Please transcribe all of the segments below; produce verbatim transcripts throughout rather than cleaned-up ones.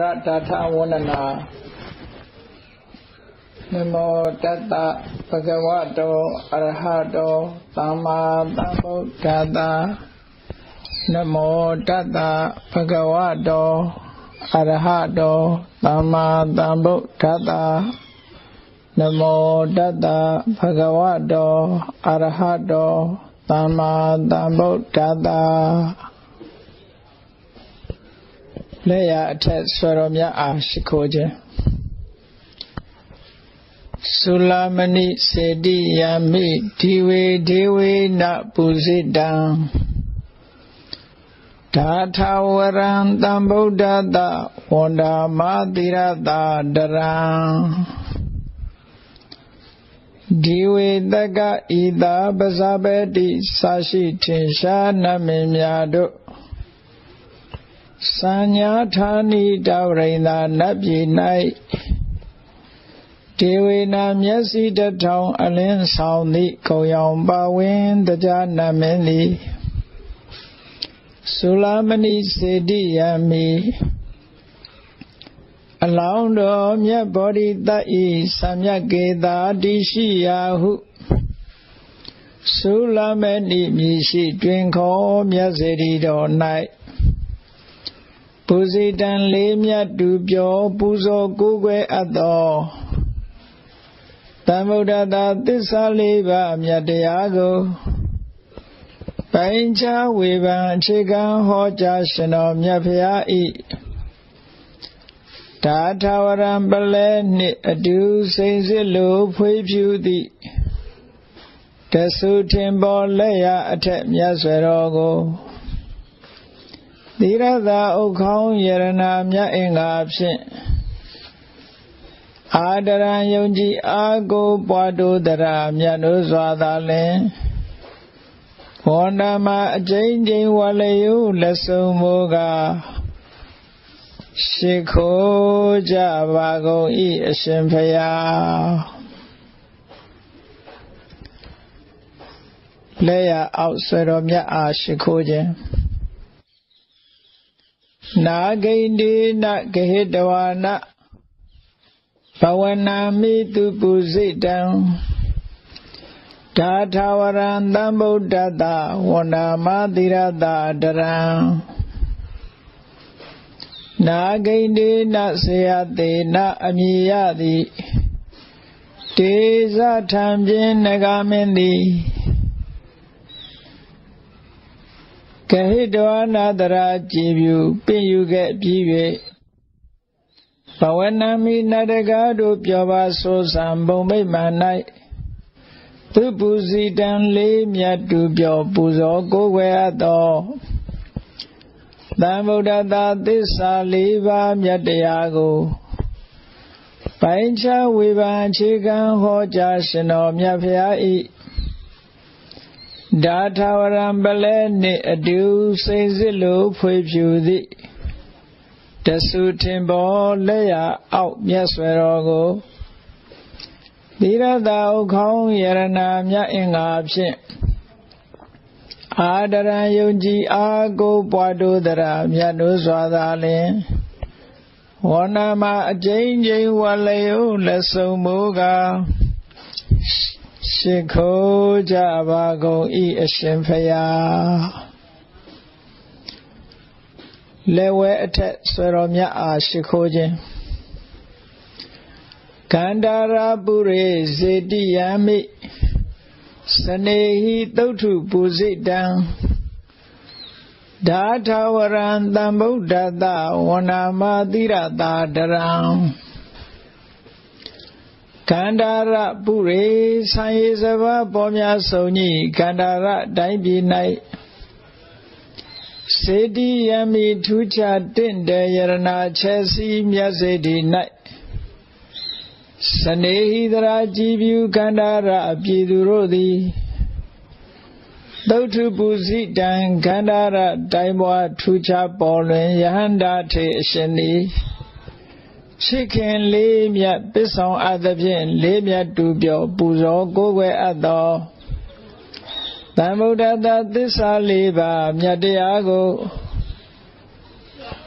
ระทัทาวนานานะโมตัสสะภะคะวะโตอะระหะโตสัมมาสัมพุทธัสสะนะโมตัสสะภะคะวะโตอะระหะโตสัมมาสัมพุทธัสสะนะโมตัสสะภะคะวะโตอะระหะโตสัมมาสัมพุทธัสสะและยะอัตถสรมยะอาสิโคเจสุลามณิเสติยามิทิเวเทเวนะปุสิตังธาทาวรังตัมพุทธะตะวันดามาติระตะดรังดิเวตกะอิตาปะสะเปติสาชิทิชานะเมญาโตสัญญาธานิตาวริณานับยีไนเทวนาเมสิตะทองอลิ้นส่องนี้กงยองปาวินตจานะเมนีสุลามณีเสติยามิอลองโดเมบอดิตัยสัมยเกตาติชิยาหุสุลามณีมีสิตวินขอเมเสติโตไนปุสิตันเลเมตุเปียวปูโซกูเกวอัตโตตัมมุตตะติสสะสี่บะอเมตยาโกปัญจเวบังเฉกังโหจาสนอเมพยาอิธาทาวรังปะเลนิอดุเสงสิโลพวยผิวติตะสุถินโพละยะอัตถเมสวโรโกธีรตาอุคองยรณาเมอิงกาဖြင့်อาดรังยงจิอาโกปวโตตระเมโนสวาตาลินဝန္တမအကျဉ်းချင်းဝလယုလက်ဆုံးမောကရှိခိုးကြပါကုန်ဤအရှင်ဖရာလက်ရအောင်ဆွေတော်မြတ်အားရှိခိုးခြင်းနာဂိန္ဒီနဂဟိတဝါနဘဝနာမိသူပုဇိတံธาทาวรังตัมพุทธะตะวันดามาติระตะดรังนาเกณฑนะเสยเตนะอมิยะติเตสะทัมเพ็ญนกามินติกะหิตวานาตระจีบุปิยุเกปี้เวภวนามินรกะโตเปียวบาโสสัมปุมิมานัยသူပူဇိတံလေးမြတ်သူပြောပူဇော်ကိုးကွယ်အပ်သောသံဗုဒ္ဓသာသစ္စာ၄ပါးမြတ်တရားကိုပိုင်းခြားဝေဖန်အခြေခံဟောကြားရှင်တော်မြတ်ဖျားဤဓာထဝရံပလဲနှင့်အတူစိန်စစ်လိုဖွေဖြူသည့်တဆုထင်ပေါ်လက်ရအောက်မြတ်စွာဘုရားကိုธีรตาอุคองยรณาเมอิงกาဖြင့်อาดรังยงจิอาโกปวโตตระเมโนสวาตาลินวนามาอเจิงเจิงวะละยุละสมโมกาสิกโขจบากุงอิอရှင်พยาเลเวอัตถสรเมอาสิกโขจิกันดาราปุเรเสติยามิสเนหิตุถุปุสิตังดาทาวรังตัมพุทธะตะวันนามาติระตะดรังกันดาราปุเรสังเยสวะปอมยะสုံญิกันดาระไตปีไนเสติยามิทุจาตินเตยรณาเฉสีเมเสติไนสเนหิตราจีบิวกันดาระอภิตุโรติตุถุปุสิตังกันดาระไตมวาทุจาปอลวนยหันดาเถอชินีฉิขินสี่เมตปิสองอัตถเพียงสี่เมตตุเปียวปูโสโกเวอัตโตธัมมุตตะติสสะสี่บาเมตยาโก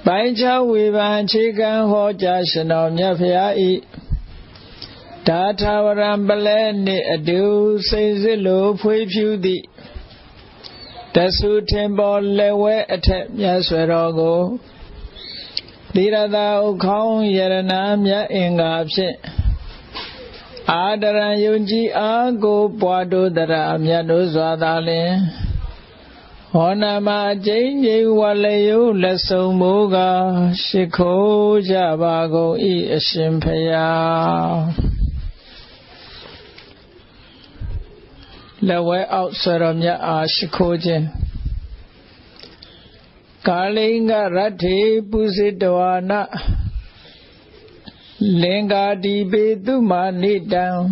Bái cháu vi bàn trí căn hô cha sân nộm nhá phí á y. Đá thá vả rãm bà lê nị ạ đu xây dư lô phuy phiu tị. Đá su thêm bó lê vẽ ạ thẹp nhá sửa rõ gô. Đi ra ta ụ khóng yà rã nám nhá yên ngạp xịn. Á đá rã yun chí á gô bó đô đá rãm nhá đô xóa tá lê. Hò nà mạ cháy nhị hoa lê yu lạ sông mũ gà. Sì khô chá bà gô y ạ xin phá yào. Lạ vẽ ọc sơ rộm nhá á sì khô chê. Cả lê ngà rá thê bú sì đòa nạ. Lê ngà đi bê tu mạ nị đào.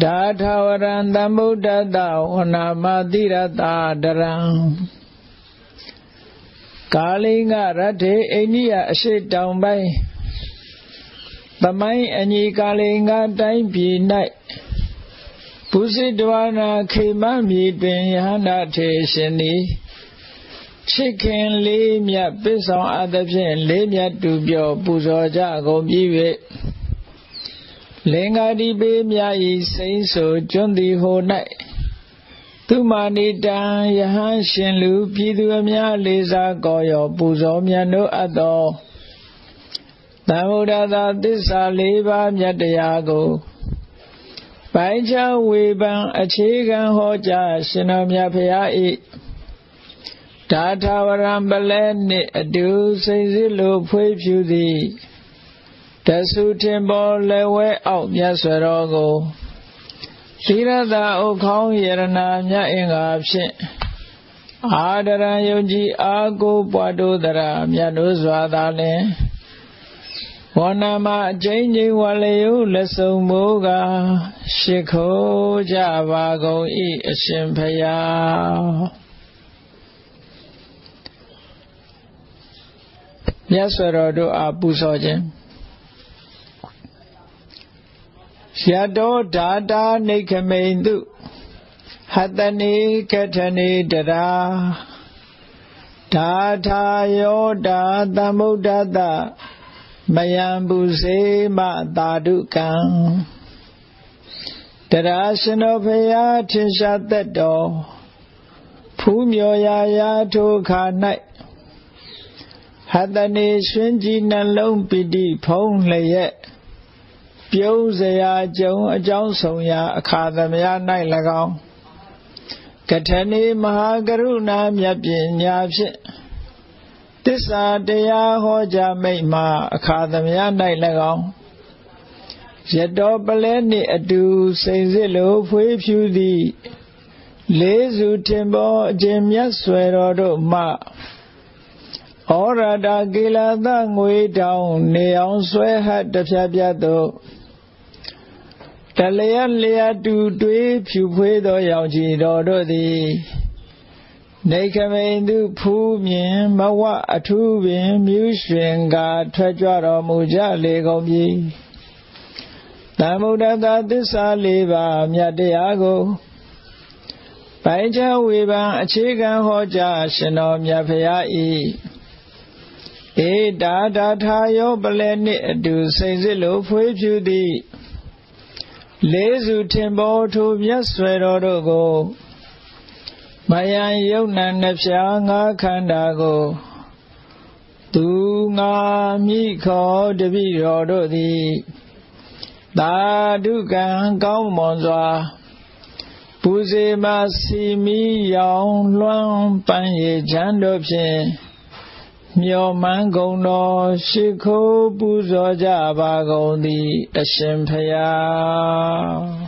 Đá thá vả rãm tam bố đá tạo hò nà mạ tí rá tá đá rãm. Cả lê ngà rá thê ê ní ạ sì đào bay. Bà máy ạ nhị cả lê ngà đáy bì nạy. Bú sì đòa nạ khê má mì bình yá nạ thê xin ní. Sì khen lê mẹ bế sông á tập xin lê mẹ tù biểu bú sò chá gồm y vệ. Lê ngà đi bê mẹ y xây sổ chôn tì hồ nạy. Tu mà nị đà yá hán xin lưu bí tu mẹ lê sá gò yó bú sò mẹ nô á tò. Tam hô đá tá tí sá lê bá mẹ tà yá gô. Bái cháu vi bàn ạ trí căn hô cha sân nộm nhá phí á y. Đá thá vả rãm bà lê nị ạ đu xây dư lô phuy phiu tị. Đá su thêm bó lê vẽ ọc nhá sửa rõ gô. Tí ra ta ụ khóng yà rã nám nhá yên ngạp xịn. Á đá rã yun chí á gô bó đô đá rã mẹ nô xóa tá lê. Hò nà mạ cháy nhị hoa lê yu lạ sông mũ gà. Sì khô chá bà gô y ạ xin phá yào. Nhá sửa rõ đô á bú sò chê. Yá đô đá đá ní khá mênh tu. Hát tá ní khá thá ní đá đá. Đá thá yô đá tá mô đá tá. Mayam bú xê mạ tá đu káng. Đá đá sân ô phê yá thiên sá tét đô. Phú miô yá yá thô khá nạy. Hát tá ní xuyên chí nà lông bí đi phong lê yé. Biếu dây á chống á chống sống yá khá tâm yá nạy lạc ông. Kết thả ní maha garu nam yá biên yá phiên. Tí sá đê á hô chá mây mạ khá tâm yá nạy lạc ông. Yá đô bà lê ní ạ đu xây dê lô phuy phiu tị. Lê dù thêm bó chêm yá xuê rô đô mạ. Ó rá đá kê lá tá ngụy đọng nê óng xuê hát đá phá phá tụ. Đá lê á lê á tu tuê phiu phê tò yọng chì đô đô tì. Nê khá mê tu phú miên má hoa á thú biên miu xuyên gà thá chua rô mù chá lê gông bì. Tam hô đá tá tí sá lê bà mẹ tà yá gô. Bái cháu vi bàn ạ trí căn hô cha sân nộm nhá phí á y. Ê đá đá thá yô bà lê nị ạ đu xây dư lô phuy phiu tị. Lê dù thêm bó thú mẹ xuê rô đô gô. Mayam yốc nà nạp xá ngá khán đá gô. Tu ngá mi khó đá bí rô đô tị. Tá đu káng cao mòn dòa. Bú xê má xì mi yọng loang bàn yê chán đô phiên. Myo man gong no shi ko bu zo ja ba gong di a shin phaya.